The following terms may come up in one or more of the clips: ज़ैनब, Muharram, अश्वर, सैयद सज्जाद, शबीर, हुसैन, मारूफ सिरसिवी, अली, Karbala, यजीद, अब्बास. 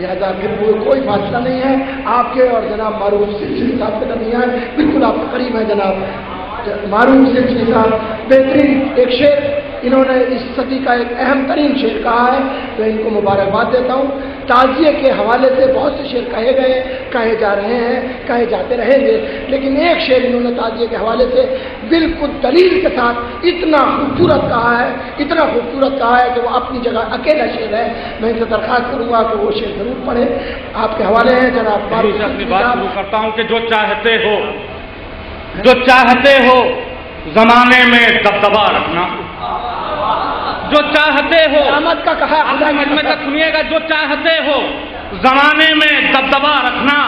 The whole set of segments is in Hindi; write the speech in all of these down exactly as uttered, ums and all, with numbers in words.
लिहाजा फिर वो कोई फासला नहीं है आपके और जनाब मारूफ सिरसिवी साहब के दरमियान, बिल्कुल आप करीब हैं जनाब मारूफ सिरसिवी साहब। बेहतरीन एक शेर इन्होंने इस सदी का एक अहम तरीन शेर कहा है, तो इनको मुबारकबाद देता हूँ। ताजिए के हवाले से बहुत से शेर कहे गए, कहे जा रहे हैं, कहे जाते रहेंगे, लेकिन एक शेर इन्होंने ताजिए के हवाले से बिल्कुल दलील के साथ इतना खूबसूरत कहा है, इतना खूबसूरत कहा है कि वो अपनी जगह अकेला शेर है। मैं इनसे दरख्वास्त करूँगा कि वो शेर जरूर पढ़े। आपके हवाले हैं जनाब। अपनी बात शुरू करता हूँ कि जो चाहते हो जो चाहते हो जमाने में दबदबा रखना, जो चाहते हो अहमद का कहा मजमे तक सुनिएगा, जो चाहते हो जमाने में दबदबा रखना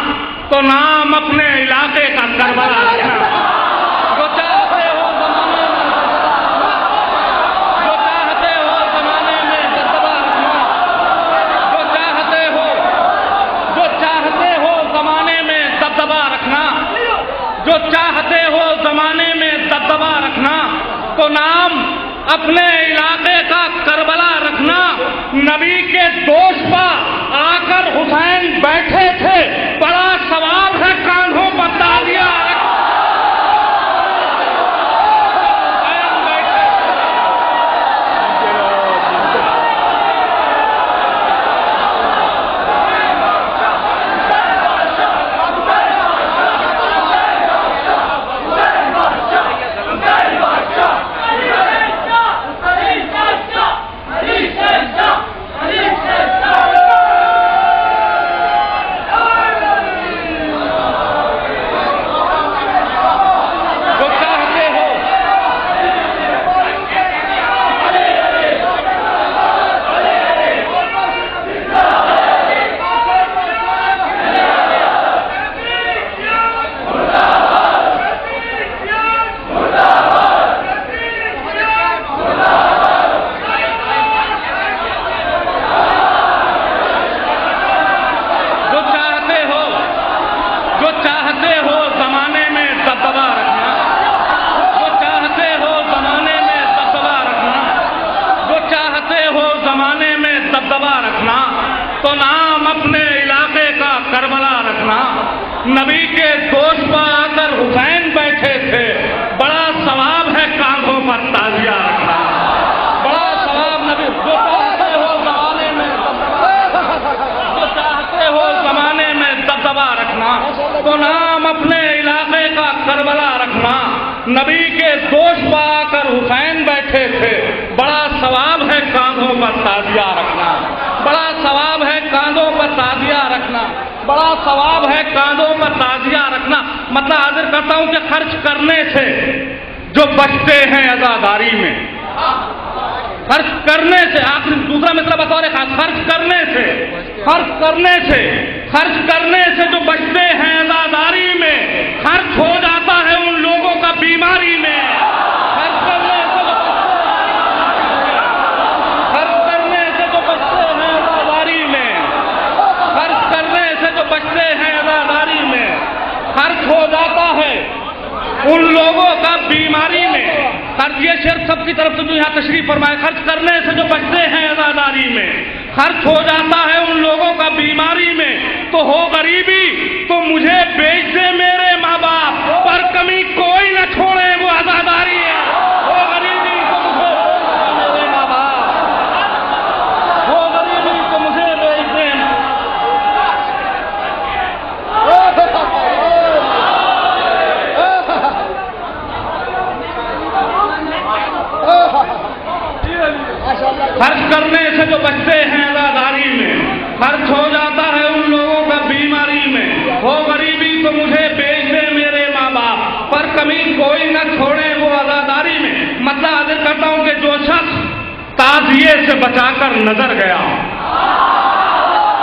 तो नाम अपने इलाके का करबला रखना। जो चाहते हो जमाने में जो चाहते हो जमाने में दबदबा रखना जो चाहते हो जो चाहते हो जमाने में दबदबा रखना जो चाहते हो जमाने में दबदबा रखना तो नाम अपने इलाके का करबला रखना। नबी के दोष पर आकर हुसैन बैठे थे, बड़ा सवाल है कान्हों पर तालिया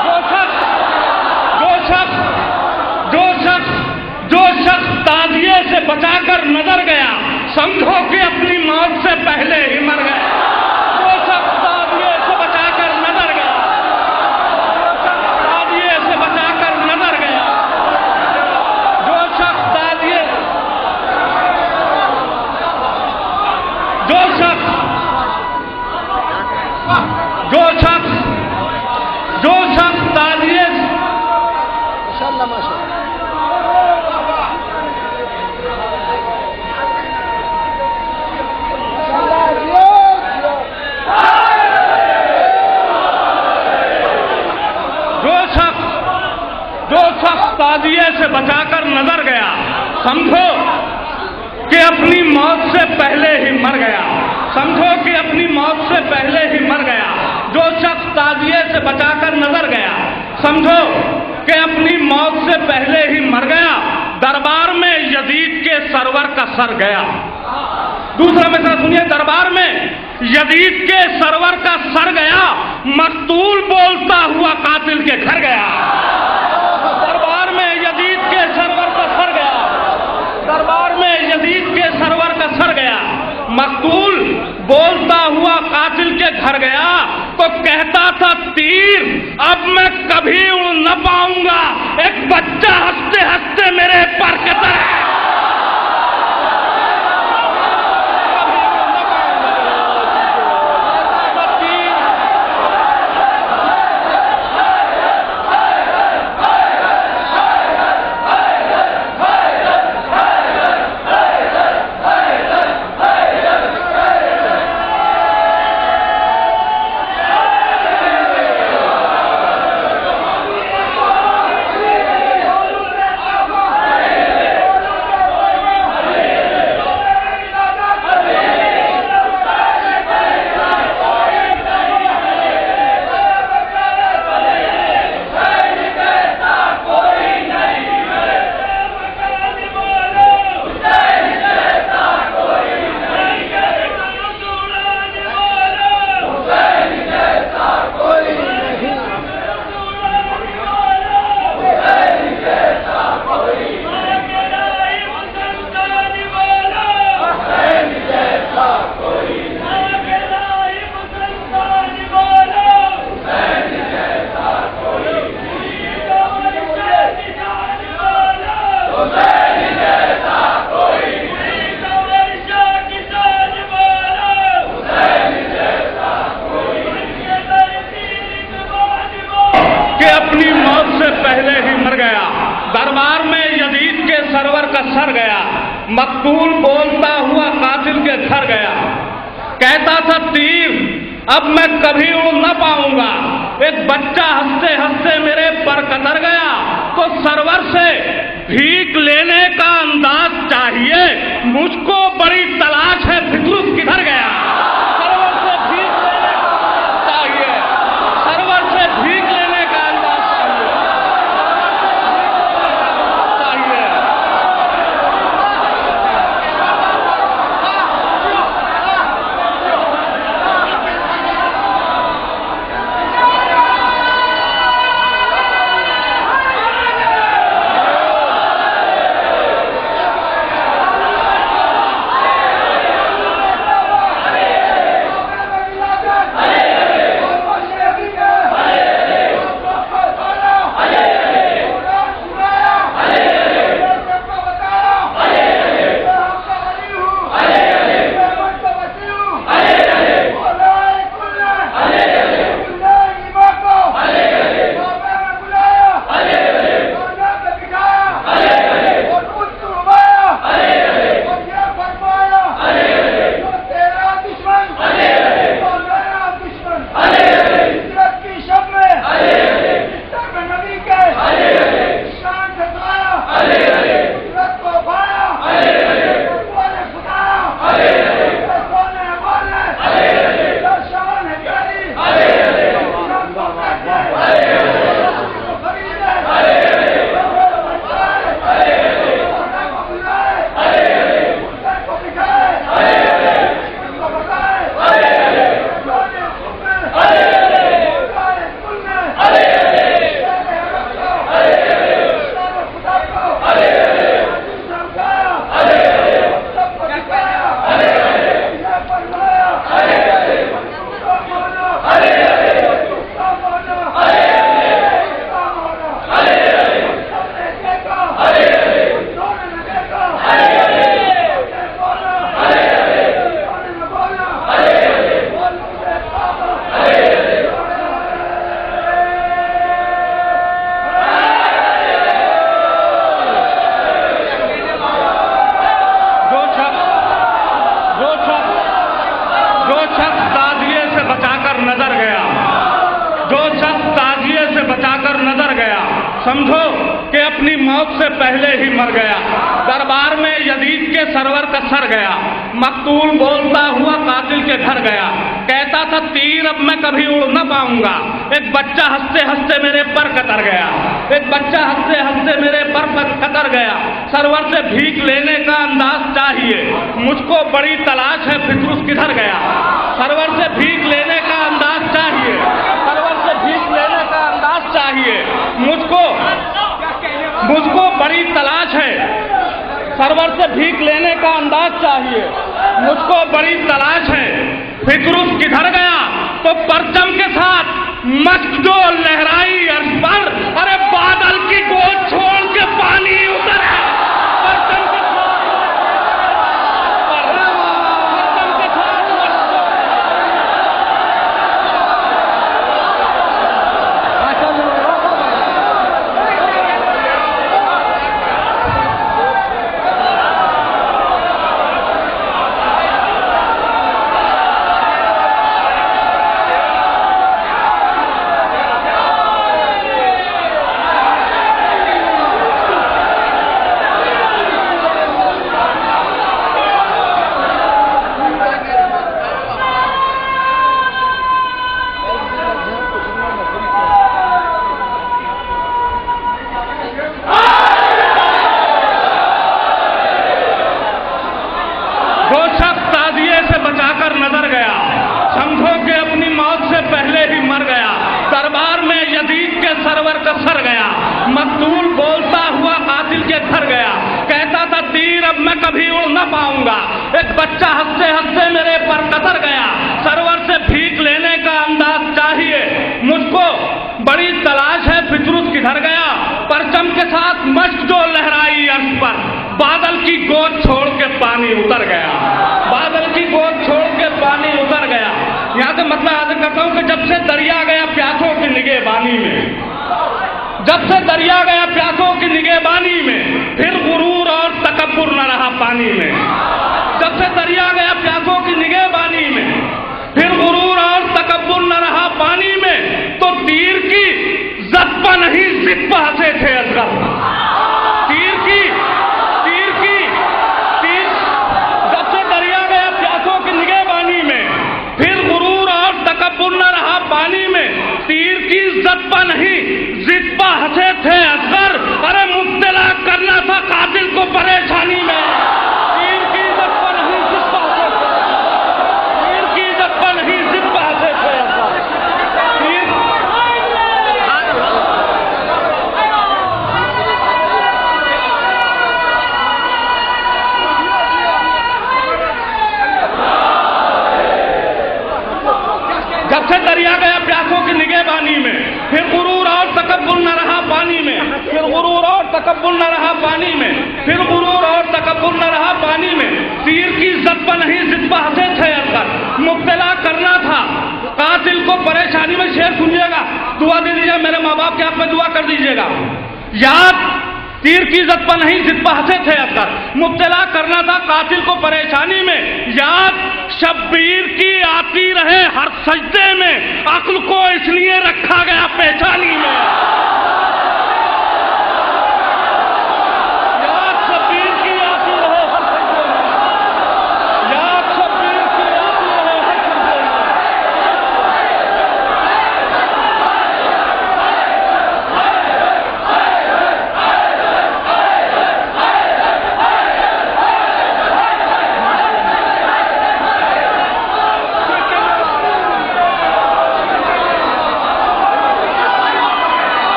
जो शख्स जो शख्स ताजिए वक्त ताजिए से बचाकर नजर गया, समझो कि अपनी मौत से पहले ही मर गया, समझो कि अपनी मौत से पहले ही मर गया। जो शख्स ताजिए से बचाकर नजर गया, समझो कि अपनी मौत से पहले ही मर गया। दरबार में यजीद के सरवर का सर गया। दूसरा मिसरा सुनिए, दरबार में यजीद के सरवर का सर गया, मकतूल बोलता हुआ कातिल के घर गया। दरबार में यजीद के सरवर का सर गया, दरबार में यजीद के सरवर का सर गया, मकतूल बोलता हुआ कातिल के घर गया। तो कहता था तीर अब मैं कभी उड़ न पाऊंगा, एक बच्चा हंसते हंसते मेरे पर कहता है। समझो कि अपनी मौत से पहले ही मर गया। दरबार में यजीद के सरवर का सर गया, मकतूल बोलता हुआ कातिल के घर गया। कहता था तीर अब मैं कभी उड़ न पाऊंगा। एक बच्चा हंसते हंसते मेरे पर कतर गया, एक बच्चा हंसते हंसते मेरे पर कतर गया। सरवर से भीख लेने का अंदाज चाहिए, मुझको बड़ी तलाश है, फिक्रुस किधर गया। सरवर से भीख लेने का अंदाज चाहिए, सरवर से भीख लेने का अंदाज चाहिए, मुझको मुझको बड़ी तलाश है। सरवर से भीख लेने का अंदाज चाहिए, मुझको बड़ी तलाश है। फिक्रुस किधर गया तो परचम के साथ मस्त जो लहराई अर्श पर, अरे बादल की गोद छोड़ के पानी उतरा।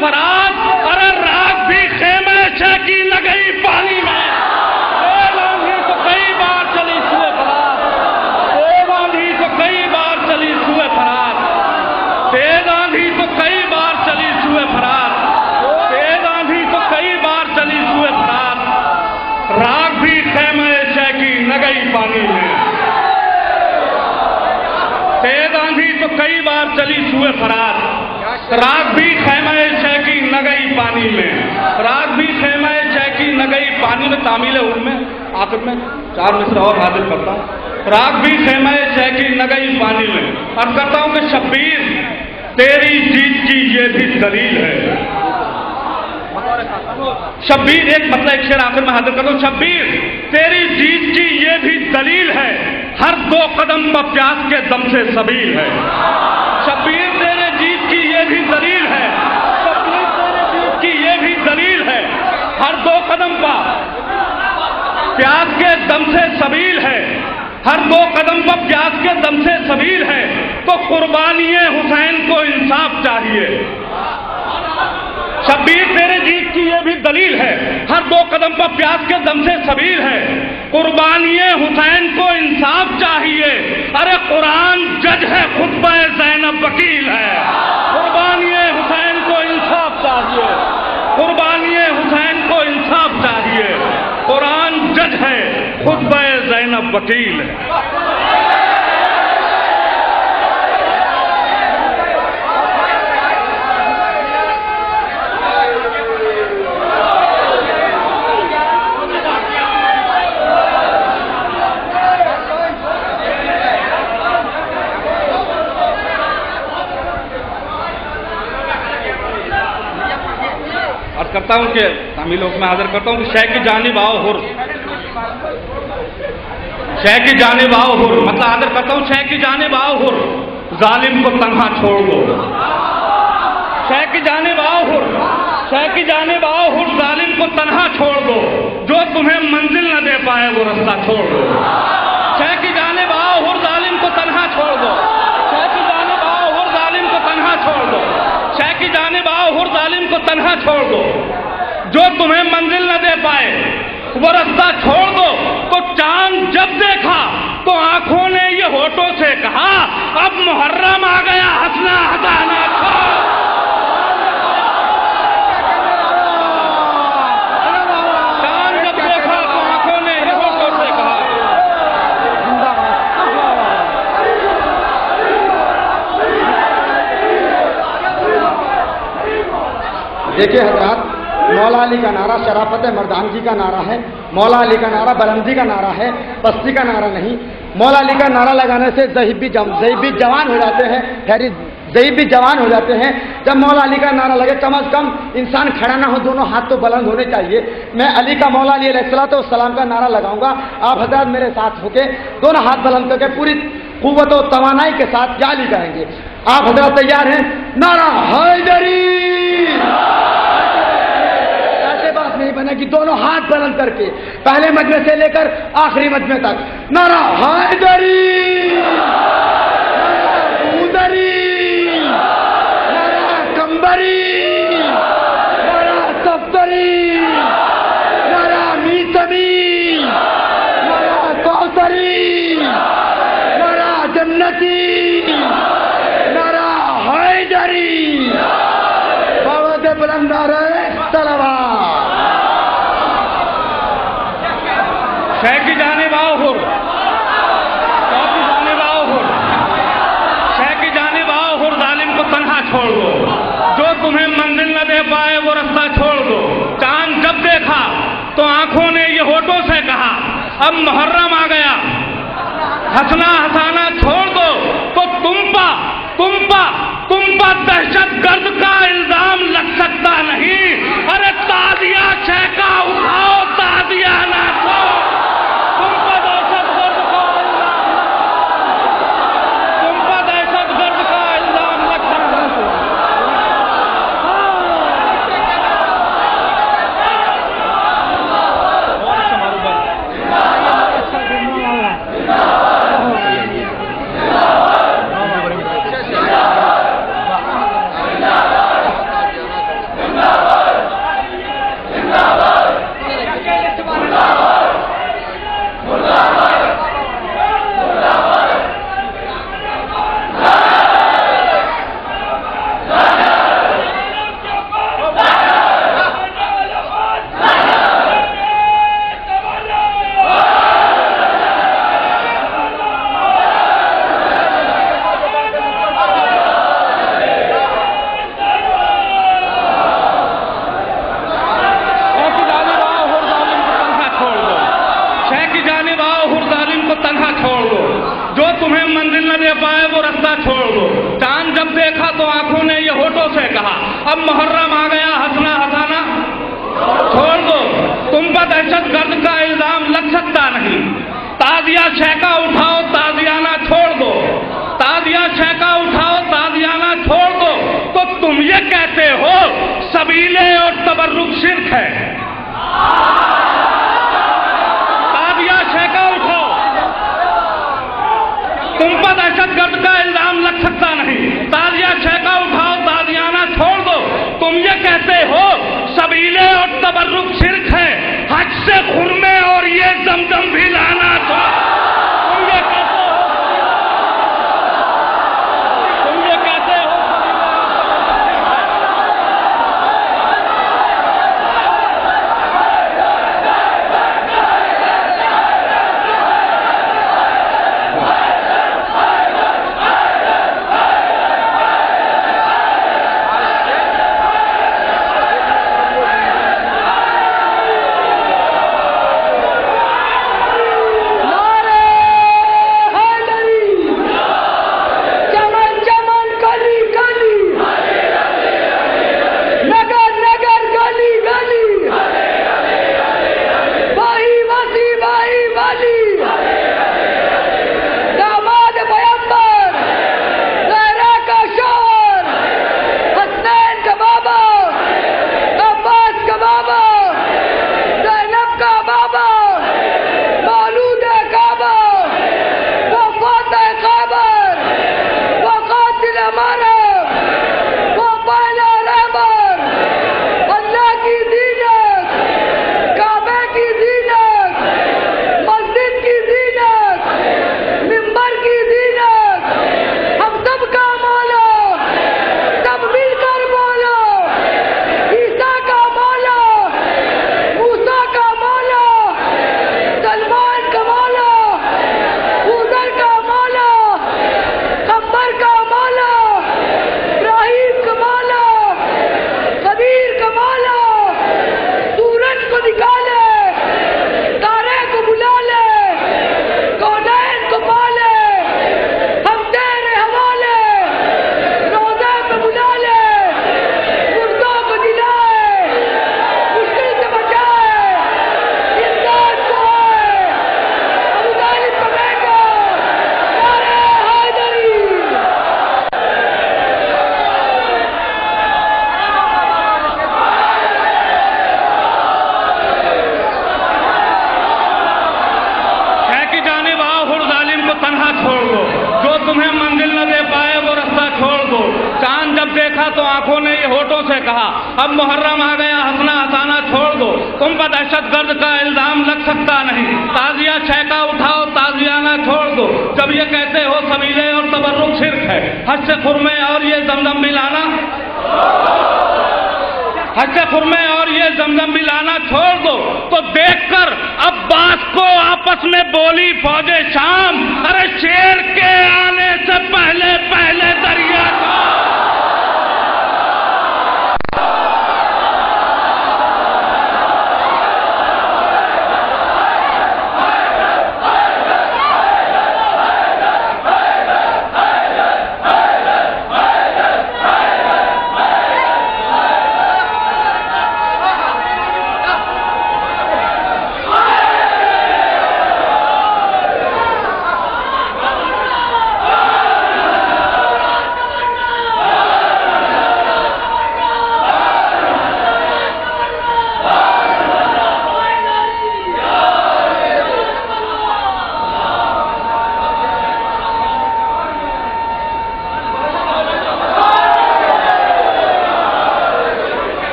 फरात और रात भी खेमे छेकी लगई पानी में तो कई बार चली सुए फरात तेज आंधी तो कई बार चली सुए फरात तेज आंधी तो कई बार चली सुए फरात तेज आंधी तो कई बार चली सुए फरात रात भी खेमे छेकी लगई पानी में तेज आंधी तो कई बार चली सुए फरात रात भी खैमे चैकी न गई पानी में रात भी खैमे चैकी न गई पानी में तामील है उनमें आखिर में चार मिसरा और हाजिर करता हूं। रात भी खैमे चैकी न गई पानी में अर्ज करता हूं कि शबीर तेरी जीत की ये भी दलील है। शबीर एक मतलब एक शेर आखिर में हाजिर कर दो। शबीर तेरी जीत की ये भी दलील है, हर दो कदम पर प्यास के दम से सबील है। शबीर तेरे जीत की ये भी दलील है, शबीर तेरे जीत की ये भी दलील है, हर दो कदम पर प्यास के दम से सबील है, हर दो कदम पर प्यास के दम से सबील है। तो कुर्बानिए हुसैन को इंसाफ चाहिए। शबीर तेरे जीत की ये भी दलील है, हर दो कदम पर प्यास के दम से सबील है, कुर्बानिए हुसैन को इंसाफ चाहिए। अरे कुरान जज है, खुतबा ज़ैनब वकील है। कुर्बानिए हुसैन को इंसाफ चाहिए, कुर्बानिए हुसैन को इंसाफ चाहिए। कुरान जज है, खुतबा ज़ैनब वकील है। करता हूं कि तामील में हाजिर करता हूं कि शह की जानिब आओ हुर, शह की जानिब आओ हुर, मतलब हाजिर करता हूं शह की जानिब आओ हुर, जालिम को तन्हा छोड़ दो। शह की जानिब आओ हुर, शह की जानिब आओ हुर, जालिम को तन्हा छोड़ दो। जो तुम्हें मंजिल न दे पाए वो रास्ता छोड़ दो। शह की जानिब आओ हुर, जालिम को तन्हा छोड़ दो। शह की जानिब आओ हुर, जालिम को तन्हा छोड़ दो। शह की जानिब आओ हुर, जालिम को तन्हा छोड़ दो। जो तुम्हें मंजिल न दे पाए वो रास्ता छोड़ दो। तो चांद जब देखा तो आंखों ने ये होठों से कहा, अब मुहर्रम आ गया, हंसना हंसाना छोड़। चांद जब देखा तो आंखों ने ये होठों से कहा। देखिए हजरात, मौला अली का नारा शराफत है, मर्दानगी का नारा है। मौला अली का नारा बुलंदी का नारा है, पस्ती का नारा नहीं। मौला अली का नारा लगाने से ज़हीब भी ज़हीब भी जवान हो जाते हैं, खैरी ज़हीब भी जवान हो जाते हैं। जब मौला अली का नारा लगे कम अज कम इंसान खड़ा ना हो, दोनों हाथ तो बुलंद होने चाहिए। मैं अली का मौला अली अलैहिस्सलाम का नारा लगाऊंगा। आप हजरात मेरे साथ होके दोनों हाथ बुलंद करके पूरी कुव्वत और तवानाई के साथ या अली गाएंगे। आप हजरात तैयार हैं? नारा हैदरी नहीं बनेगी, दोनों हाथ बुलंद करके पहले मजमे से लेकर आखिरी मजमे तक। नारा हैदरी, उदरी, नारा कंबरी, नारा सफ्तरी, नारा मीसमी, नारा कौसरी, नारा जन्नती, नारा हैदरी। बाबा से बुलंद नारा तलवा। शह की जानिब आओ हुर, शह की जानिब आओ हुर, शह की जानिब आओ हुर, जालिम को तन्हा छोड़ दो। जो तुम्हें मंजिल न दे पाए वो रास्ता छोड़ दो। चांद जब देखा तो आंखों ने ये होठों से कहा, अब मुहर्रम आ गया, हंसना हंसाना छोड़ दो। तो तुम पा तुम पा तुम पा दहशत गर्द का इल्जाम लग सकता नहीं। अरे ताजिया शह का उठाओ, ताजिया ना छोड़। मंजिल न दे पाए वो रास्ता छोड़ दो। चांद जब देखा तो आंखों ने ये होठों से कहा, अब मुहर्रम आ गया, हंसना हंसाना छोड़ दो। तुम पर दहशत गर्द का इल्जाम लग सकता नहीं। ताजिया छेका उठाओ, ताजियाना छोड़ दो। ताजिया छेका उठाओ, ताजियाना छोड़ दो। तो तुम ये कहते हो सबीले और तबर्रुक शिर्क है। ताजिया छेका उठाओ। तुम पर दहशतगर्द का इल्जाम लग सकता नहीं। ताजिया छेका उठाओ, ताजियाना छोड़ दो। तुम ये कहते हो सबीले और तबर्रुक शिर्क है। हज से खुरमे और ये जमजम भी लाना था। तुम ये कहते हो, तुम ये कहते हो,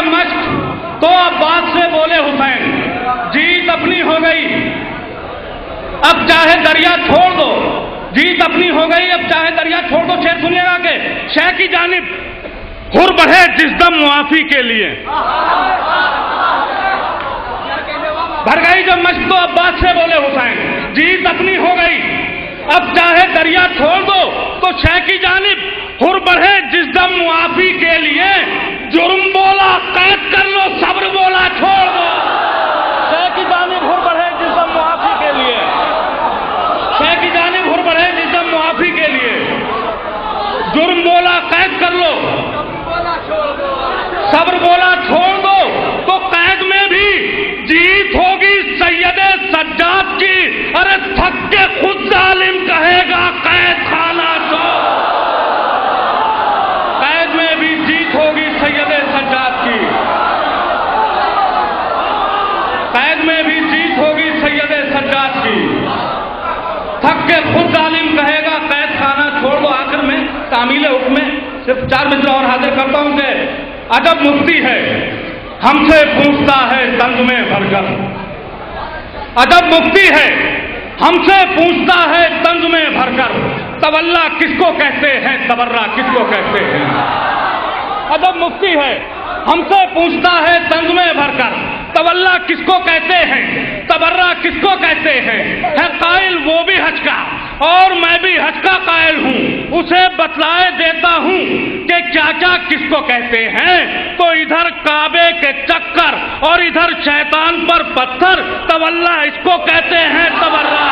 है मश्क, तो अब्बास से बोले हुसैन, जीत अपनी हो गई, अब चाहे दरिया छोड़ दो, जीत अपनी हो गई, अब चाहे दरिया छोड़ दो। शेर सुनिएगा के शेर की जानिब हुर बढ़े जिसदम मुआफी के लिए, भर गई जब मश्क तो अब्बास से बोले हुसैन, जीत अपनी हो गई, अब चाहे दरिया छोड़ दो, तो शेर की जानिब हुर बढ़े जिसदम मुआफी के लिए, जुर्म बोला कैद कर लो, सब्र बोला छोड़ दो। शेर की जानिब हुर बढ़े जिसदम मुआफी के लिए, शेर की जानिब हुर बढ़े जिसदम मुआफी के लिए, जुर्म बोला कैद कर लो, सब्र बोला छोड़ दो, तो कैद में भी जीत होगी सैयद सज्जाद की। अरे थक के खुद जालिम कहेगा कैद खाना तो, कैद में भी जीत होगी सैयद सज्जाद की, कैद में भी जीत होगी सैयद सज्जाद की। थक के खुद जालिम कहेगा कैद खाना छोड़ दो। आखिर में तामील हुक्म में सिर्फ चार मित्र और हाजिर करता हूं कि अदब मुफ्ती है हमसे पूछता है तंग में भरकर, अदब मुफ्ती है हमसे पूछता है तंग में भरकर, तवल्ला किसको कहते हैं, तबर्रा किसको कहते हैं। अदब मुफ्ती है हमसे पूछता है तंग में भरकर, तवल्ला किसको कहते हैं, तबर्रा किसको कहते हैं। है कायल वो भी हज का और मैं भी हज का कायल हूं, उसे बतलाए देता हूं कि चाचा किसको कहते हैं। तो इधर काबे के चक्कर और इधर शैतान पर पत्थर, तवल्ला इसको कहते हैं, तबर्रा।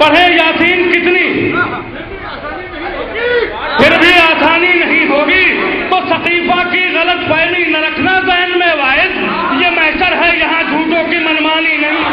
पढ़े यासीन कितनी, फिर भी आसानी नहीं होगी। तो सकीफा की गलत फहमी न रखना जहन में वाइज, ये महशर है, यहाँ झूठों की मनमानी नहीं।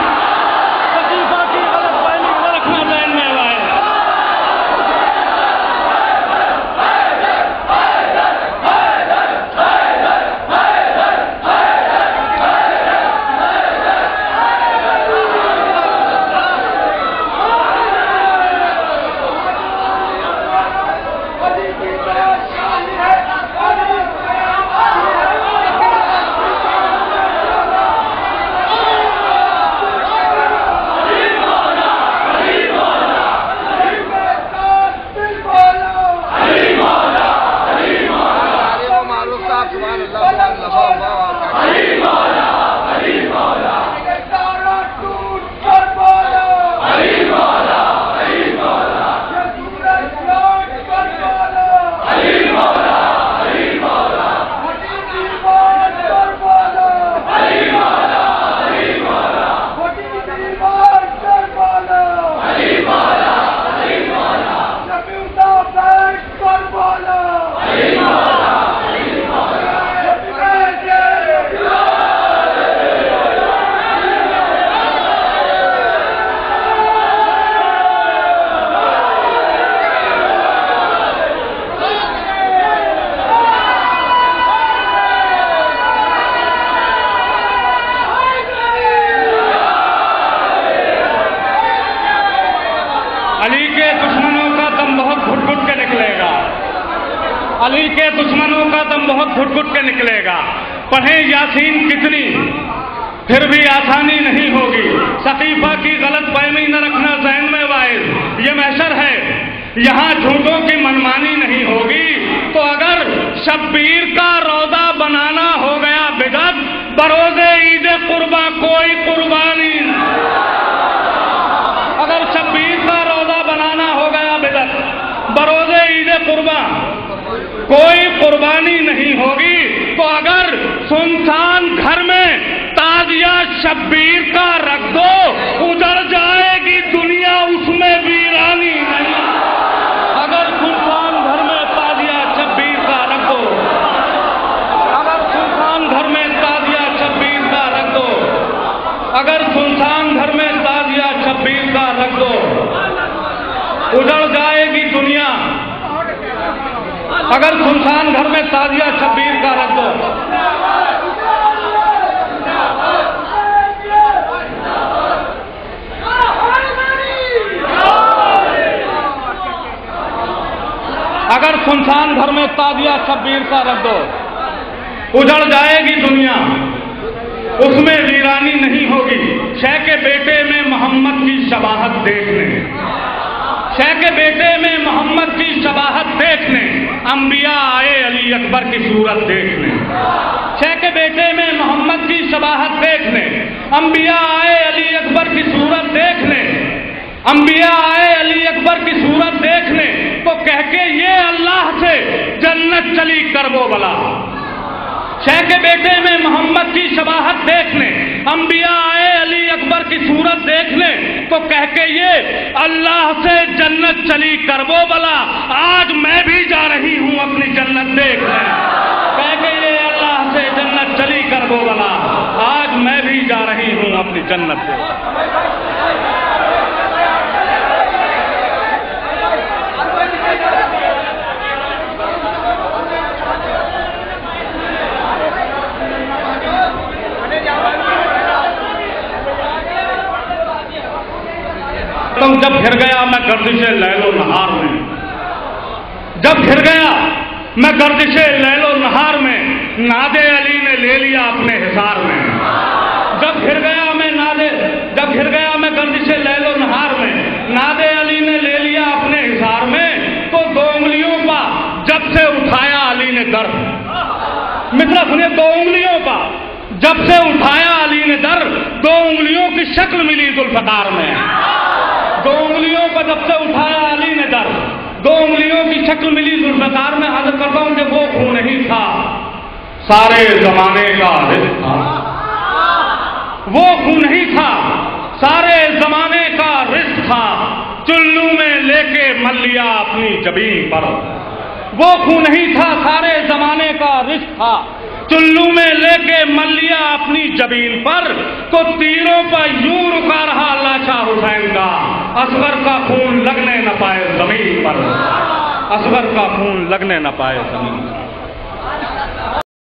सकीफा की गलत फहमी न रखना जहन में चुल्लू में लेके मल लिया अपनी जबीन पर। वो खून नहीं था सारे जमाने का रिश्क था, चुल्लू में लेके मल लिया अपनी जबीन पर। तो तीरों पर यूं रुका रहा लाशा हुसैन का, अश्वर का खून लगने न पाए जमीन पर, अश्वर का खून लगने न पाए जमीन।